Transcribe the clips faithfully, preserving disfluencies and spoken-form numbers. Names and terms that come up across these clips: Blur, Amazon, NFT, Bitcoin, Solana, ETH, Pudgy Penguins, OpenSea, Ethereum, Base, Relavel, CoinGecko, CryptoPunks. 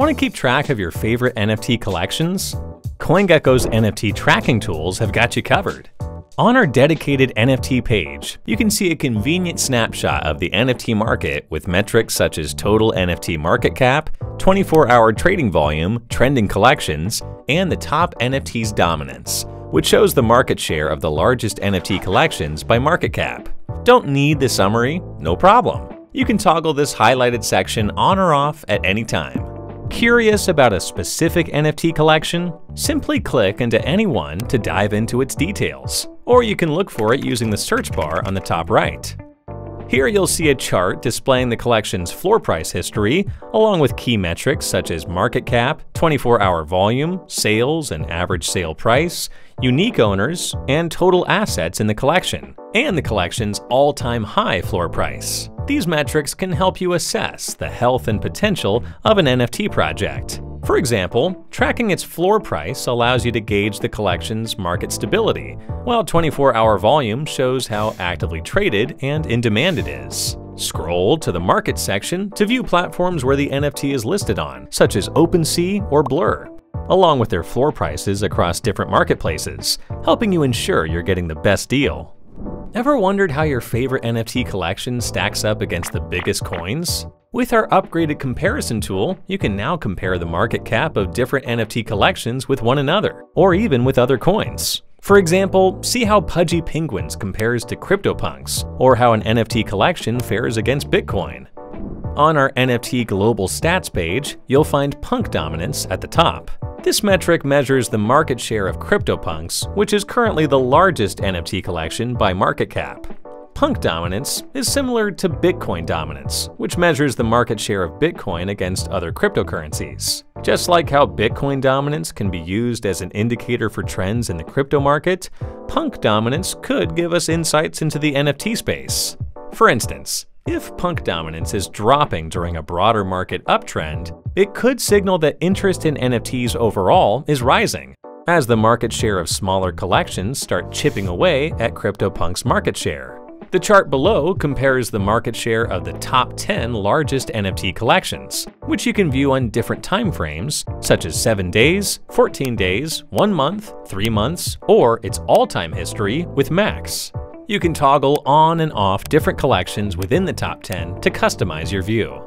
Want to keep track of your favorite N F T collections? CoinGecko's N F T tracking tools have got you covered. On our dedicated N F T page, you can see a convenient snapshot of the N F T market with metrics such as total N F T market cap, twenty-four hour trading volume, trending collections, and the top N F T's dominance, which shows the market share of the largest N F T collections by market cap. Don't need the summary? No problem. You can toggle this highlighted section on or off at any time. Curious about a specific N F T collection? Simply click into any one to dive into its details, or you can look for it using the search bar on the top right. Here you'll see a chart displaying the collection's floor price history, along with key metrics such as market cap, twenty-four hour volume, sales and average sale price, unique owners, and total assets in the collection, and the collection's all-time high floor price. These metrics can help you assess the health and potential of an N F T project. For example, tracking its floor price allows you to gauge the collection's market stability, while twenty-four hour volume shows how actively traded and in demand it is. Scroll to the market section to view platforms where the N F T is listed on, such as OpenSea or Blur, along with their floor prices across different marketplaces, helping you ensure you're getting the best deal. Ever wondered how your favorite N F T collection stacks up against the biggest coins? With our upgraded comparison tool, you can now compare the market cap of different N F T collections with one another, or even with other coins. For example, see how Pudgy Penguins compares to CryptoPunks, or how an N F T collection fares against Bitcoin. On our N F T Global Stats page, you'll find Punk Dominance at the top. This metric measures the market share of CryptoPunks, which is currently the largest N F T collection by market cap. Punk dominance is similar to Bitcoin dominance, which measures the market share of Bitcoin against other cryptocurrencies. Just like how Bitcoin dominance can be used as an indicator for trends in the crypto market, Punk dominance could give us insights into the N F T space. For instance, if Punk dominance is dropping during a broader market uptrend, it could signal that interest in N F Ts overall is rising, as the market share of smaller collections start chipping away at CryptoPunk's market share. The chart below compares the market share of the top ten largest N F T collections, which you can view on different time frames, such as seven days, fourteen days, one month, three months, or its all-time history with max. You can toggle on and off different collections within the top ten to customize your view.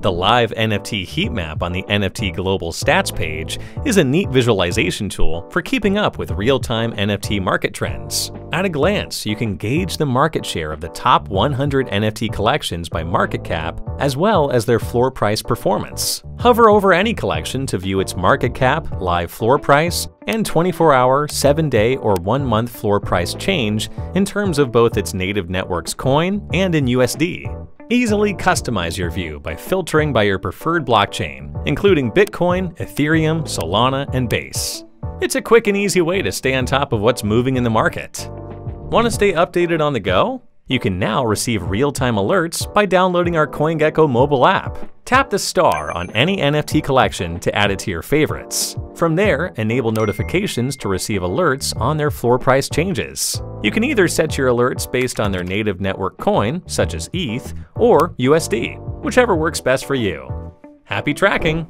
The live N F T heatmap on the N F T Global Stats page is a neat visualization tool for keeping up with real-time N F T market trends. At a glance, you can gauge the market share of the top one hundred N F T collections by market cap, as well as their floor price performance. Hover over any collection to view its market cap, live floor price, and twenty-four hour, seven day, or one month floor price change in terms of both its native network's coin and in U S D. Easily customize your view by filtering by your preferred blockchain, including Bitcoin, Ethereum, Solana, and Base. It's a quick and easy way to stay on top of what's moving in the market. Want to stay updated on the go? You can now receive real-time alerts by downloading our CoinGecko mobile app. Tap the star on any N F T collection to add it to your favorites. From there, enable notifications to receive alerts on their floor price changes. You can either set your alerts based on their native network coin, such as E T H, or U S D, whichever works best for you. Happy tracking!